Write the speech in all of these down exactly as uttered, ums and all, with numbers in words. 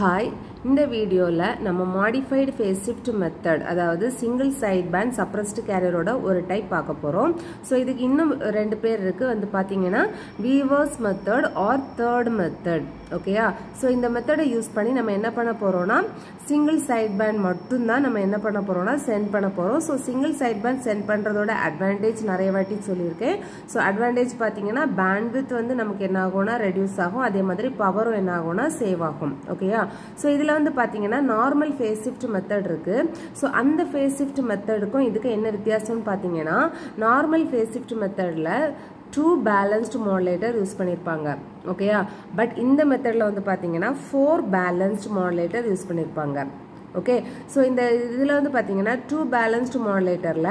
Hi, இந்த வீடியோவில் நம்ம மாடிஃபைடு ஃபேஸ் ஷிஃப்ட் மெத்தட், அதாவது சிங்கிள் சைட் பேண்ட் சப்ரஸ்டு கேரியரோட ஒரு டைப் பார்க்க போகிறோம். ஸோ இதுக்கு இன்னும் ரெண்டு பேர் இருக்குது. வந்து பார்த்தீங்கன்னா Weaver's method or third method. ஓகேயா, ஸோ இந்த மெத்தடை யூஸ் பண்ணி நம்ம என்ன பண்ண போகிறோம்னா, சிங்கிள் சைட் பேண்ட் மட்டும்தான் நம்ம என்ன பண்ண போகிறோம்னா சென்ட் பண்ண போகிறோம். So single side band send பண்ணுறதோட அட்வான்டேஜ் நிறைய வாட்டி சொல்லியிருக்கேன். ஸோ அட்வான்டேஜ் பார்த்தீங்கன்னா பேண்ட்வித் வந்து நமக்கு என்ன ஆகும்னா ரெடியூஸ் ஆகும், அதே மாதிரி பவரும் என்ன ஆகும்னா சேவ் ஆகும். ஓகேயா, ஸோ இதில் வந்து பாத்தீங்கன்னா நார்மல் ஃபேஸ் ஷிஃப்ட் மெத்தட் இருக்கு. சோ அந்த ஃபேஸ் ஷிஃப்ட் மெத்தடுக்கும் இதுக்கு என்ன வித்தியாசம்னு பாத்தீங்கன்னா, நார்மல் ஃபேஸ் ஷிஃப்ட் மெத்தட்ல டூ பேலன்ஸ்டு மாடுலேட்டர் யூஸ் பண்ணியிருப்பாங்க. ஓகேயா, பட் இந்த மெத்தட்ல வந்து பாத்தீங்கன்னா ஃபோர் பேலன்ஸ்டு மாடுலேட்டர் யூஸ் பண்ணியிருப்பாங்க. ஓகே, ஸோ இந்த இதில் வந்து பாத்தீங்கன்னா டூ பேலன்ஸ்டு மாடுலேட்டர்ல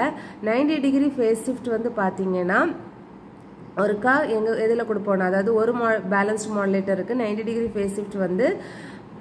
நைன்டி டிகிரி ஃபேஸ் ஷிஃப்ட் வந்து பாத்தீங்கன்னா ஒருக்கா எங்க இதில் கொடுப்போம்னா, அதாவது ஒரு பேலன்ஸ்டு மாடுலேட்டருக்கு நைன்டி டிகிரி ஃபேஸ் ஷிஃப்ட் வந்து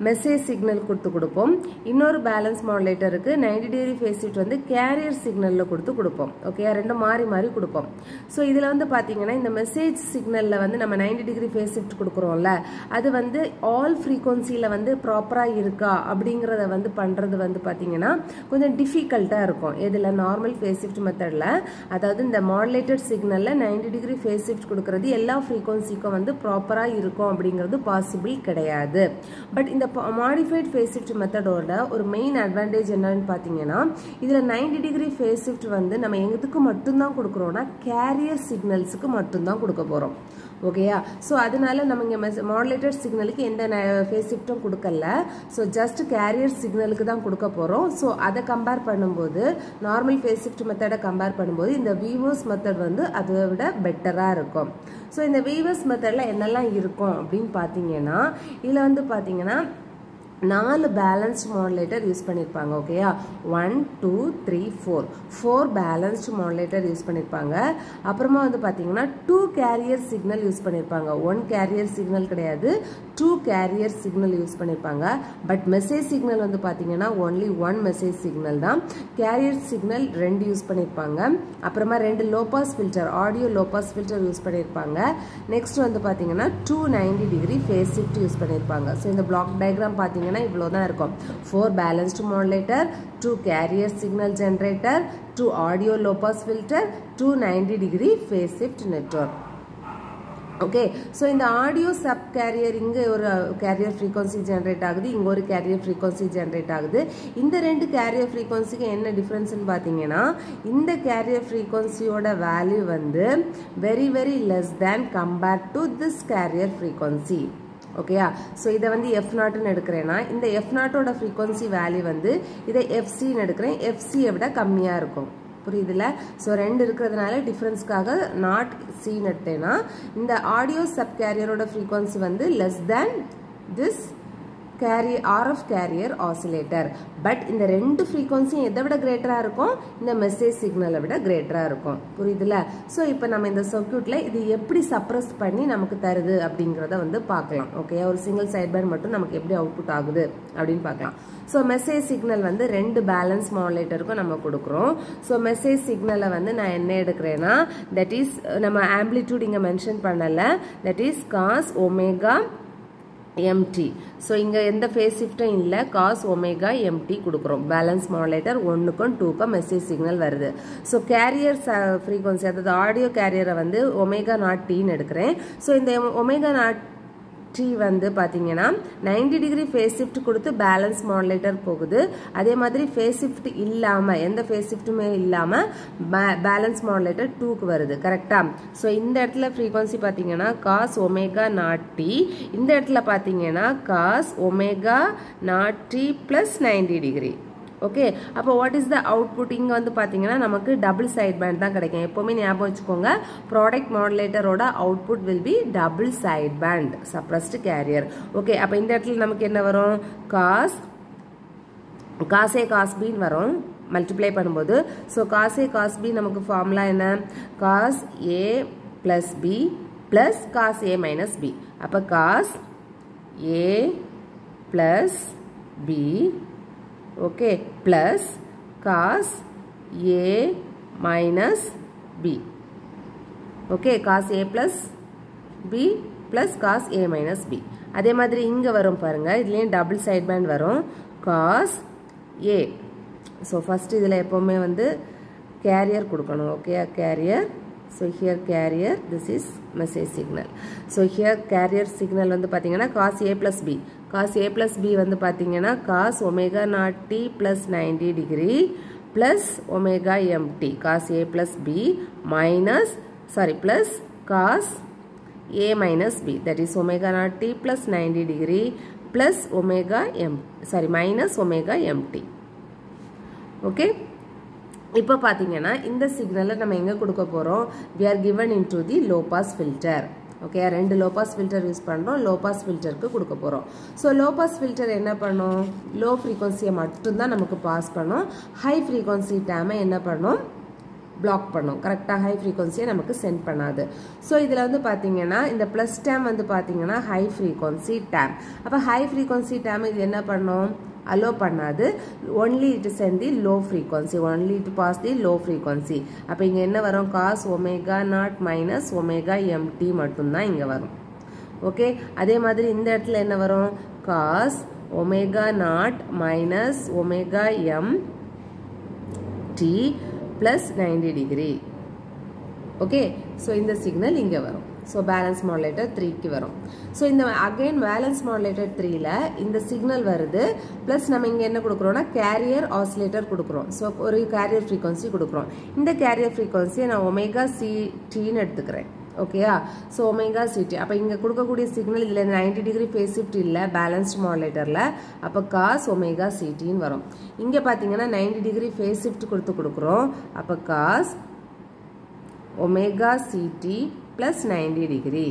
மெசேஜ் சிக்னல் கொடுத்து கொடுப்போம். இன்னொரு பேலன்ஸ் மாடுலேட்டருக்கு நைன்டி டிகிரி ஃபேஸ் ஷிஃப்ட் வந்து கேரியர் சிக்னலில் கொடுத்து கொடுப்போம். ஓகே, ரெண்டு மாறி மாறி கொடுப்போம். ஸோ இதில் வந்து பார்த்தீங்கன்னா இந்த மெசேஜ் சிக்னலில் வந்து நம்ம நைன்டி டிகிரி ஃபேஸ் ஷிஃப்ட் கொடுக்குறோம்ல, அது வந்து ஆல் ஃப்ரீக்வன்சியில் வந்து ப்ராப்பராக இருக்கா அப்படிங்கிறத வந்து பண்ணுறது வந்து பார்த்தீங்கன்னா கொஞ்சம் டிஃபிகல்ட்டாக இருக்கும். இதில் நார்மல் ஃபேஸ் ஷிஃப்ட் மெத்தடில், அதாவது இந்த மாடுலேட்டட் சிக்னலில் நைன்டி டிகிரி ஃபேஸ் ஷிஃப்ட் கொடுக்குறது எல்லா ஃப்ரீக்வன்சிக்கும் வந்து ப்ராப்பராக இருக்கும் அப்படிங்கிறது பாசிபிள் கிடையாது. பட் இந்த மாடிஃபைட் ஃபேஸ் ஷிஃப்ட் மெத்தடோட ஒரு மெயின் அட்வான்டேஜ் என்னன்னு பார்த்தீங்கன்னா, இதில் நைன்டி டிகிரி ஃபேஸ் ஷிஃப்ட் வந்து நம்ம எதுக்கு மட்டும்தான் கொடுக்குறோன்னா கேரியர் சிக்னல்ஸுக்கு மட்டும்தான் கொடுக்க போகிறோம். ஓகேயா, ஸோ அதனால நம்ம இங்கே மெஸ் மாடுலேட்டட் சிக்னலுக்கு எந்த ஃபேஸ் ஷிஃப்ட்டும் கொடுக்கல. ஸோ ஜஸ்ட் கேரியர் சிக்னலுக்கு தான் கொடுக்க போகிறோம். ஸோ அதை கம்பேர் பண்ணும்போது, நார்மல் ஃபேஸ் ஷிஃப்ட் மெத்தடை கம்பேர் பண்ணும்போது இந்த வீவர்ஸ் மெத்தட் வந்து அதை விட பெட்டராக இருக்கும். ஸோ இந்த வீவர்ஸ் மெத்தடில் என்னெல்லாம் இருக்கும் அப்படின்னு பார்த்தீங்கன்னா, இதில் வந்து பார்த்தீங்கன்னா நாலு பேலன்ஸ்டு மாடுலேட்டர் யூஸ் பண்ணியிருப்பாங்க. ஓகேயா, one two three four four balanced modulator use பண்ணியிருப்பாங்க. அப்புறமா வந்து பார்த்தீங்கன்னா டூ கேரியர் சிக்னல் யூஸ் பண்ணியிருப்பாங்க. ஒன் கேரியர் சிக்னல் கிடையாது, டூ கேரியர் சிக்னல் யூஸ் பண்ணியிருப்பாங்க. பட் மெசேஜ் சிக்னல் வந்து பார்த்தீங்கன்னா ஒன்லி ஒன் மெசேஜ் சிக்னல் தான். கேரியர் சிக்னல் ரெண்டு யூஸ் பண்ணியிருப்பாங்க. அப்புறமா ரெண்டு lowpass filter, audio lowpass filter use பண்ணியிருப்பாங்க. நெக்ஸ்ட் வந்து பார்த்தீங்கன்னா two ninety degree phase shift use பண்ணியிருப்பாங்க. ஸோ இந்த பிளாக் டயக்ராம் பார்த்தீங்கன்னா இவ்வளவுதான் இருக்கும். Four balanced modulator, two carrier signal generator, two audio lowpass filter, two ninety degree phase shift network. Okay, so இந்த audio sub carrier, இங்கே ஒரு carrier frequency generate ஆகுது, இங்கே ஒரு கேரியர் ஃப்ரீக்வன்சி ஜென்ரேட் ஆகுது. இந்த ரெண்டு கேரியர் ஃப்ரீக்வன்சிக்கு என்ன டிஃப்ரென்ஸ்ன்னு பார்த்தீங்கன்னா, இந்த கேரியர் ஃப்ரீக்வன்சியோட வேல்யூ வந்து very very less than compare to this carrier frequency. ஓகேயா, ஸோ இதை வந்து எஃப் நாட்டுன்னு எடுக்கிறேன்னா, இந்த எஃப் நாட்டோட ஃப்ரீக்வன்சி வேல்யூ வந்து இதை எஃப்சின்னு எடுக்கிறேன், எஃப்சியை விட கம்மியாக இருக்கும். புரியுதுல? ஸோ ரெண்டு இருக்கிறதுனால டிஃப்ரென்ஸ்க்காக நாட் சின்னு எடுத்தேன்னா, இந்த ஆடியோ சப் கேரியரோட ஃப்ரீக்வன்சி வந்து less than this carrier RF carrier oscillator. But இந்த ரெண்டு ஃப்ரீக்வன்சியும் எதை விட கிரேட்டராக இருக்கும்? இந்த மெசேஜ் சிக்னலை விட கிரேட்டராக இருக்கும். புரியுதுல? ஸோ இப்போ நம்ம இந்த சர்க்யூட்டில் இது எப்படி சப்ரஸ் பண்ணி நமக்கு தருது அப்படிங்கிறத வந்து பார்க்கலாம். ஓகே, ஒரு சிங்கிள் சைட் பேண்ட் மட்டும் நமக்கு எப்படி அவுட்புட் ஆகுது அப்படின்னு பார்க்கலாம். ஸோ மெசேஜ் சிக்னல் வந்து ரெண்டு பேலன்ஸ் மாடுலேட்டருக்கும் நம்ம கொடுக்குறோம். ஸோ மெசேஜ் சிக்னலை வந்து நான் என்ன எடுக்கிறேன்னா, தட் இஸ் நம்ம ஆம்பிளிடியூட் இங்கே மென்ஷன் பண்ணலை, that is cos omega empty. So இங்கே எந்த ஃபேஸ் ஷிஃப்ட்டும் இல்லை, காஸ் ஒமேகா எம்டி கொடுக்குறோம். பேலன்ஸ் மாடுலேட்டர் ஒன்றுக்கும் டூக்கும் மெசேஜ் சிக்னல் வருது. ஸோ கேரியர் ஃப்ரீக்வன்சி, அதாவது ஆடியோ கேரியரை வந்து ஒமேகா நாட் டின்னு எடுக்கிறேன். ஸோ இந்த ஒமேகா நாட் டி வந்து பார்த்தீங்கன்னா நைன்டி டிகிரி ஃபேஸ் ஷிஃப்ட் கொடுத்து பேலன்ஸ் மாடுலேட்டர் போகுது. அதே மாதிரி ஃபேஸ் ஷிஃப்ட் இல்லாமல், எந்த ஃபேஸ் ஷிஃப்ட்டுமே இல்லாமல் பேலன்ஸ் மாடுலேட்டர் டூக்கு வருது. கரெக்டாக? ஸோ இந்த இடத்துல ஃப்ரீக்வன்சி பார்த்தீங்கன்னா காஸ் ஒமேகா நாட் டி, இந்த இடத்துல பார்த்தீங்கன்னா cos omega not T plus ninety degree. Okay, அப்போ வாட் இஸ் த அவுட்புட்? இங்கே வந்து பார்த்தீங்கன்னா நமக்கு டபுள் சைட் பேண்ட் தான் கிடைக்கும். எப்போவுமே ஞாபகம் வச்சுக்கோங்க, ப்ராடக்ட் மாடுலேட்டரோட output will be double side band suppressed carrier. Okay, அப்போ இந்த இடத்துல நமக்கு என்ன வரும்? காஸ் காசே காஸ் பின்னு வரும் மல்டிப்ளை பண்ணும்போது. ஸோ காசே காஸ் பி நமக்கு ஃபார்முலா என்ன? Cos A plus B plus cos A minus B. அப்போ cos A plus B, okay, plus cos A minus B. Okay, cos A plus B plus cos A minus B. அதே மாதிரி இங்கே வரும் பாருங்கள், இதுலேயும் double side band வரும் cos A. So first இதில் எப்போவுமே வந்து கேரியர் கொடுக்கணும். Okay carrier. So here carrier, this is message signal. So here carrier signal வந்து பார்த்தீங்கன்னா cos A plus B. Cos A plus B வந்து பார்த்தீங்கன்னா cos omega not T plus ninety degree plus omega M T. Cos A plus B minus sorry plus cos a minus b, that is omega naught t plus ninety degree plus omega m, sorry minus omega mt. Okay. இப்போ பார்த்தீங்கன்னா இந்த சிக்னலை நம்ம எங்கே கொடுக்க போகிறோம்? we are given into the low pass filter. Okay, ரெண்டு low pass filter use பண்ணுறோம், லோ பாஸ் ஃபில்டருக்கு கொடுக்க போகிறோம். ஸோ லோ பாஸ் ஃபில்டர் என்ன பண்ணும்? லோ ஃப்ரீக்வன்சியை மட்டும்தான் நமக்கு பாஸ் பண்ணும். ஹை ஃப்ரீக்வன்சி டேமை என்ன பண்ணும்? பிளாக் பண்ணும். கரெக்டாக ஹை ஃப்ரீக்வன்சியை நமக்கு சென்ட் பண்ணாது. ஸோ இதில் வந்து பார்த்தீங்கன்னா இந்த ப்ளஸ் டேம் வந்து பார்த்தீங்கன்னா ஹை ஃப்ரீக்வன்சி டேம். அப்போ ஹை ஃப்ரீக்வன்சி டேம் இது என்ன பண்ணும்? அலோ பண்ணாது. Only it send the low frequency, only it pass the low frequency. அப்போ இங்கே என்ன வரும்? Cos omega naught minus omega M T மட்டும்தான் இங்கே வரும். ஓகே, அதே மாதிரி இந்த இடத்துல என்ன வரும்? Cos omega naught minus omega M T plus ninety degree. Okay, so இந்த சிக்னல் இங்கே வரும். ஸோ பேலன்ஸ் மாடுலேட்டர் த்ரீக்கு வரும். ஸோ இந்த அகெயின் பேலன்ஸ் மாடுலேட்டர் த்ரீயில் இந்த சிக்னல் வருது. ப்ளஸ் நம்ம இங்கே என்ன கொடுக்குறோன்னா கேரியர் ஆசிலேட்டர் கொடுக்குறோம். ஸோ ஒரு கேரியர் ஃப்ரீக்வன்சி கொடுக்குறோம். இந்த கேரியர் ஃப்ரீக்வன்சியை நான் ஒமேகா சி டின்னு எடுத்துக்கிறேன். ஓகேயா? So omega C T. அப்போ இங்கே கொடுக்கக்கூடிய சிக்னல் இதில் நைன்டி டிகிரி ஃபேஸ் ஷிஃப்ட் இல்லை பேலன்ஸ்ட் மாடுலேட்டரில். அப்போ காஸ் ஒமேகா சிடின்னு வரும். இங்கே பார்த்தீங்கன்னா நைன்டி டிகிரி ஃபேஸ் ஷிஃப்ட் கொடுத்து கொடுக்குறோம். அப்போ cos omega C T plus ninety degree.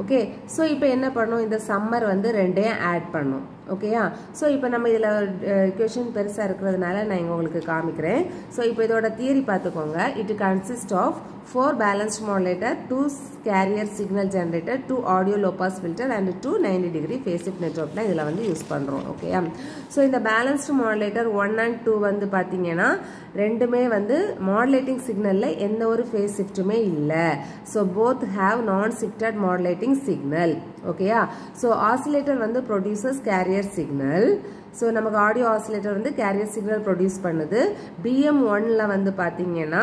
Okay, so இப்போ என்ன பண்ணும்? இந்த சம்மர் வந்து ரெண்டையும் ஆட் பண்ணும். ஓகேயா? ஸோ இப்போ நம்ம இதில் இக்குவேஷன் பெருசாக இருக்கிறதுனால நான் இங்கே உங்களுக்கு காமிக்கிறேன். ஸோ இப்போ இதோட தியரி பார்த்துக்கோங்க. It consist of four balanced modulator, two carrier signal generator, two audio lowpass filter and two ninety degree phase shift network தான் இதில் வந்து யூஸ் பண்ணுறோம். ஓகேயா? ஸோ இந்த balanced modulator one and two வந்து பார்த்தீங்கன்னா ரெண்டுமே வந்து மாடுலேட்டிங் சிக்னலில் எந்த ஒரு ஃபேஸ் ஷிஃப்ட்டுமே இல்லை. So both have non shifted modulating signal. ஓகேயா? ஸோ ஆசிலேட்டர் வந்து ப்ரொடியூசஸ் கேரியர் சிக்னல். ஸோ நமக்கு ஆடியோ ஆசிலேட்டர் வந்து கேரியர் சிக்னல் ப்ரொடியூஸ் பண்ணுது. பிஎம் ஒன்னில் வந்து பார்த்தீங்கன்னா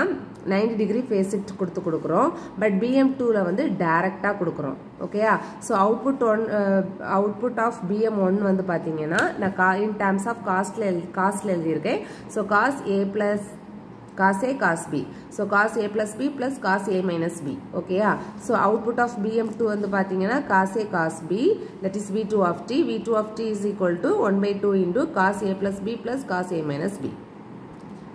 நைன்டி டிகிரி ஃபேஸ் ஷிஃப்ட் கொடுத்து கொடுக்குறோம். பட் பிஎம் டூவில் வந்து டைரெக்டாக கொடுக்குறோம். ஓகேயா? So output one output of PM one வந்து பார்த்தீங்கன்னா நான் கா இன் டேர்ம்ஸ் ஆஃப் காஸ்டில் எழு காஸ்டில் எழுதியிருக்கேன். So cos A plus cos A cos B. So cos A plus B plus cos A minus B. ஓகேயா? So output of PM two வந்து பார்த்தீங்கன்னா cos A cos B, that is V two of D. V two of D is equal to one by two into cos A plus B plus cos A minus B.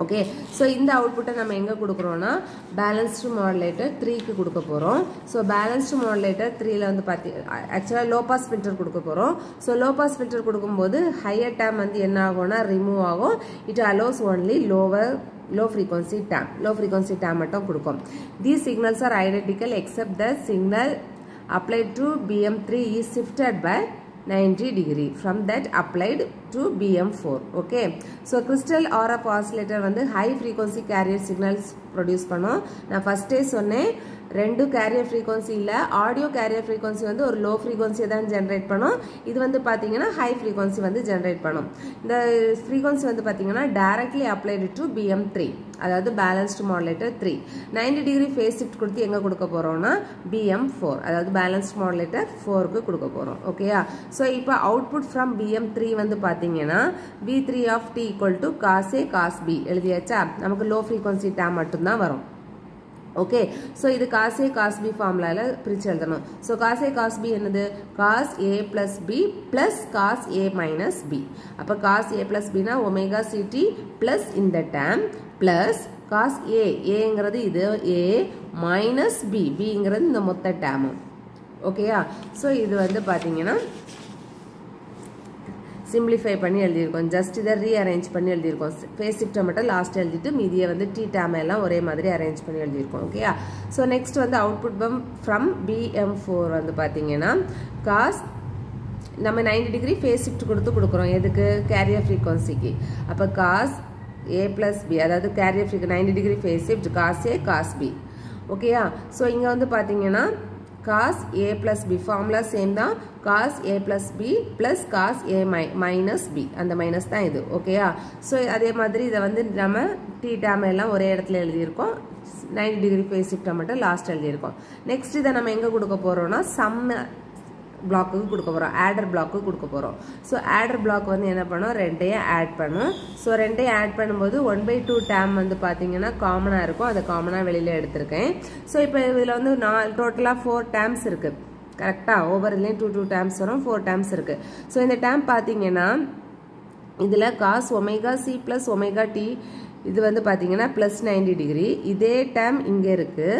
Okay, so இந்த அவுட்புட்டை நம்ம எங்கே கொடுக்குறோன்னா balanced modulator த்ரீக்கு கொடுக்க போகிறோம். So balanced modulator த்ரீயில் வந்து பார்த்தி ஆக்சுவலாக லோ பாஸ் ஃபில்டர் கொடுக்க போகிறோம். ஸோ லோ பாஸ் ஃபில்டர் கொடுக்கும்போது ஹையர் டேம் வந்து என்ன ஆகும்னா ரிமூவ் ஆகும். It allows only lower low frequency term. Low frequency term மட்டும் கொடுக்கும். These signals are identical except the signal applied to B M three is shifted by ninety degree from that applied to B M four. Okay, so crystal or of oscillator வந்து high frequency carrier signals produce பண்ணோம். நான் ஃபஸ்ட்டே சொன்னேன், ரெண்டு carrier frequency இல்லை. Audio carrier frequency வந்து ஒரு low ஃப்ரீக்வன்சியை தான் ஜென்ரேட் பண்ணும். இது வந்து பார்த்தீங்கன்னா ஹை ஃப்ரீக்வன்சி வந்து ஜென்ரேட் பண்ணும். இந்த ஃப்ரீக்வன்சி வந்து பார்த்தீங்கன்னா directly applied to B M three, அதாவது balanced modulator three. Ninety degree phase shift கொடுத்து எங்கே கொடுக்க போகிறோம்னா பிஎம் ஃபோர், அதாவது பேலன்ஸ்டு மாடுலேட்டர் ஃபோருக்கு கொடுக்க போகிறோம். ஓகேயா? ஸோ இப்போ அவுட்புட் ஃப்ரம் பிஎம் த்ரீ வந்து பார்த்தீங்கன்னா V three of T equal to cos A cos B எழுதியாச்சா? நமக்கு லோ ஃப்ரீக்வன்சி டேம் மட்டும்தான் வரும். ஓகே, ஸோ இது காஸ் ஏ காஸ் பி ஃபார்முலாவில் பிரித்து எழுதணும். So cos A cos B என்னது? Cos A plus B plus cos A minus B. அப்போ காஸ் ஏ ப்ளஸ் பினா ஒமேகா சிடி ப்ளஸ் இந்த டேம் ப்ளஸ் காஸ் ஏ, ஏங்கிறது இது ஏ மைனஸ் பி, பிங்கிறது இந்த மொத்த டேமும். ஓகேயா? ஸோ இது வந்து பார்த்தீங்கன்னா சிம்பிளிஃபை பண்ணி எழுதியிருக்கோம். ஜஸ்ட் இதை ரீஅரேஞ்ச் பண்ணி எழுதியிருக்கோம். ஃபேஸ் ஷிஃப்ட்டை மட்டும் லாஸ்ட் எழுதிட்டு மீதியை வந்து டி டேம் எல்லாம் ஒரே மாதிரி அரேஞ்ச் பண்ணி எழுதியிருக்கோம். ஓகேயா? ஸோ நெக்ஸ்ட் வந்து அவுட்புட் பம் ஃப்ரம் பிஎம் ஃபோர் வந்து பார்த்தீங்கன்னா காஸ் நம்ம நைன்டி டிகிரி ஃபேஸ் ஷிஃப்ட் கொடுத்து கொடுக்குறோம். எதுக்கு? கேரியர் ஃப்ரீக்வன்சிக்கு. அப்போ காஸ் ஏ ப்ளஸ் பி, அதாவது carrier free ninety degree phase shift cos A cos B. ஓகேயா? ஸோ இங்கே வந்து பார்த்தீங்கன்னா cos a plus b formula same தான் cos a plus b plus cos a minus b அந்த minus தான் இது ஓகேயா. ஸோ அதே மாதிரி இதை வந்து நம்ம theta எல்லாம் ஒரே இடத்துல எழுதியிருக்கோம். நைன்டி டிகிரி ஃபேஸ் ஷிஃப்ட் மட்டும் லாஸ்ட் எழுதியிருக்கோம். நெக்ஸ்ட் இதை நம்ம எங்கே கொடுக்க போகிறோம்னா சம் பிளாக்குக்கு கொடுக்க போகிறோம், ஆடர் பிளாக்கு கொடுக்க போகிறோம். ஸோ ஆடர் பிளாக் வந்து என்ன பண்ணோம், ரெண்டையும் ஆட் பண்ணும். ஸோ ரெண்டையும் ஆட் பண்ணும்போது ஒன் பை டூ டேம் வந்து பார்த்தீங்கன்னா காமனாக இருக்கும், அதை காமனாக வெளியில் எடுத்திருக்கேன். ஸோ இப்போ இதில் வந்து நான் டோட்டலாக ஃபோர் டேம்ஸ் இருக்குது கரெக்டாக, ஒவ்வொரு இதுலேயும் டூ டூ டேம்ஸ் வரும், ஃபோர் டேம்ஸ் இருக்குது. ஸோ இந்த டேம் பார்த்தீங்கன்னா இதில் cos omega C plus omega T இது வந்து பார்த்தீங்கன்னா ப்ளஸ் நைன்டி டிகிரி, இதே டேம் இங்கே இருக்குது.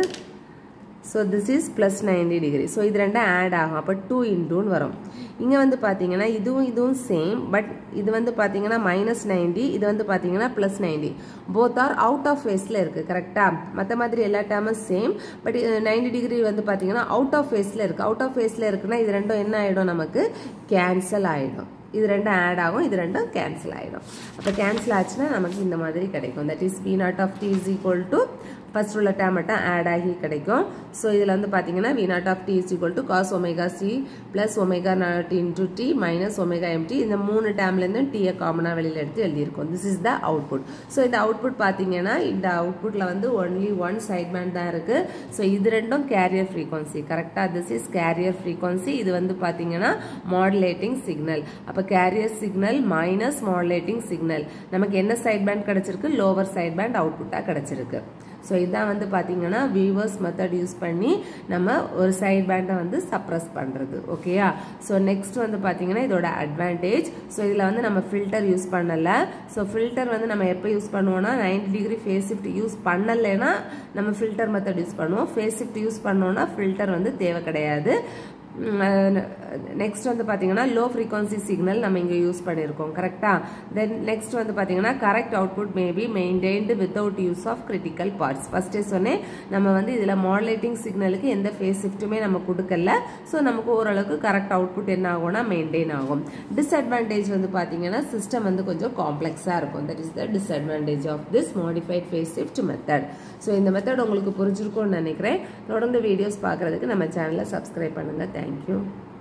So this is plus ninety degree. So இது ரெண்டும் ஆட் ஆகும், அப்போ டூ இன்டூன்னு வரும். இங்கே வந்து பார்த்தீங்கன்னா இதுவும் இதுவும் சேம், பட் இது வந்து பார்த்தீங்கன்னா மைனஸ் நைன்டி, இது வந்து பார்த்தீங்கன்னா plus ninety. Both are out of ஃபேஸில் இருக்குது கரெக்டாக, மற்ற மாதிரி எல்லா டேமும் சேம், பட் நைன்டி டிகிரி வந்து பார்த்தீங்கன்னா அவுட் ஆஃப் ஃபேஸில் இருக்குது. அவுட் ஆஃப் ஃபேஸில் இருக்குன்னா இது ரெண்டும் என்ன ஆகிடும், நமக்கு கேன்சல் ஆகிடும். இது ரெண்டும் ஆட் ஆகும், இது ரெண்டும் கேன்சல் ஆகிடும். அப்போ கேன்சல் ஆச்சுன்னா நமக்கு இந்த மாதிரி கிடைக்கும். That is B naught of D is equal to first உள்ள டேம் மட்டும் ஆட் ஆகி கிடைக்கும். ஸோ இதில் வந்து பார்த்தீங்கன்னா V naught of D is equal to cos omega C plus omega naught into T minus omega M T. இந்த மூணு டேம்லேருந்தும் டீயை காமனாக வெளியில் எடுத்து எழுதியிருக்கோம். This is the output. So இந்த அவுட்புட் பார்த்தீங்கன்னா இந்த அவுட்புட்டில் வந்து ஒன்லி ஒன் சைட்மேன் தான் இருக்குது. ஸோ இது ரெண்டும் கேரியர் ஃப்ரீக்வன்சி கரெக்டாக, திஸ் இஸ் கேரியர் ஃப்ரீக்வன்சி. இது வந்து பார்த்தீங்கன்னா மாடுலேட்டிங் சிக்னல். அப்போ carrier signal minus modulating signal, நமக்கு என்ன சைட்பேண்ட் கிடச்சிருக்கு, லோவர் சைட்பேண்ட் அவுட்புட்டாக கிடச்சிருக்கு. ஸோ இதான் வந்து பார்த்தீங்கன்னா வீவர்ஸ் மெத்தட் யூஸ் பண்ணி நம்ம ஒரு சைட் பேண்டை வந்து சப்ரஸ் பண்ணுறது ஓகேயா. ஸோ நெக்ஸ்ட் வந்து பார்த்தீங்கன்னா இதோட அட்வான்டேஜ். ஸோ இதில் வந்து நம்ம ஃபில்டர் யூஸ் பண்ணலை. ஸோ ஃபில்டர் வந்து நம்ம எப்போ யூஸ் பண்ணுவோம்னா ninety degree phase shift use பண்ணலைன்னா நம்ம ஃபில்டர் மெத்தட் யூஸ் பண்ணுவோம். ஃபேஸ் ஷிஃப்ட் யூஸ் பண்ணோன்னா ஃபில்டர் வந்து தேவை கிடையாது. நெக்ஸ்ட் வந்து பார்த்தீங்கன்னா லோ ஃப்ரீக்வன்சி சிக்னல் நம்ம இங்கே யூஸ் பண்ணியிருக்கோம் கரெக்டாக. தென் நெக்ஸ்ட் வந்து பார்த்தீங்கன்னா correct output maybe maintained without use of critical parts. ஃபஸ்ட்டே சொன்னேன் நம்ம வந்து இதில் மாடுலேட்டிங் சிக்னலுக்கு எந்த ஃபேஸ் ஷிஃப்ட்டுமே நம்ம கொடுக்கல. ஸோ நமக்கு ஓரளவுக்கு கரெக்ட் அவுட்புட் என்ன ஆகும்னா மெயின்டைன் ஆகும். டிஸ்அட்வான்டேஜ் வந்து பார்த்தீங்கன்னா சிஸ்டம் வந்து கொஞ்சம் காம்ப்ளெக்ஸாக இருக்கும். That is the disadvantage of this modified phase shift method. So இந்த மெத்தட் உங்களுக்கு புரிஞ்சிருக்கும்னு நினைக்கிறேன். தொடர்ந்து வீடியோஸ் பார்க்குறதுக்கு நம்ம சேனலை சப்ஸ்கிரைப் பண்ணுங்கள். Thank you.